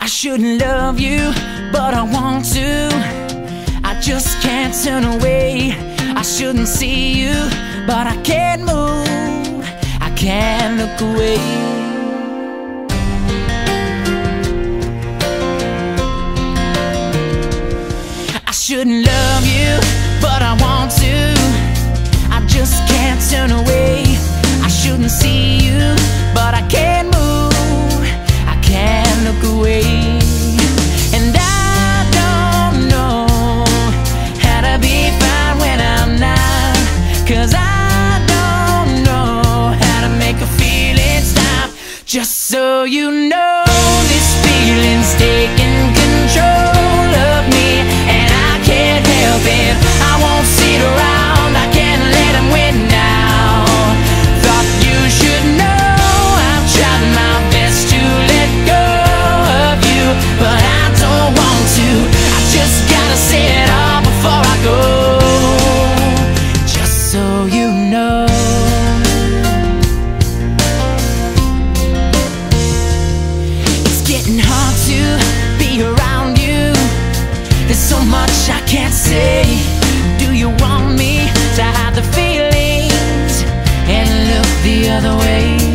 I shouldn't love you, but I want to. I just can't turn away. I shouldn't see you, but I can't move. I can't look away. I shouldn't love you, but I want to. I just can't turn away. I shouldn't see you, but I can't move. I can't look away. And I don't know how to be fine when I'm not, 'cause I don't know how to make a feeling stop. Just so you know, this feeling's taking control of me. I won't sit around, I can't let him win now. Thought you should know, I've tried my best to let go of you, but I don't want to. I just gotta say it all before I go, just so you know. It's getting hard to be around you. There's so much I can't say. Do you want me to hide the feelings and look the other way?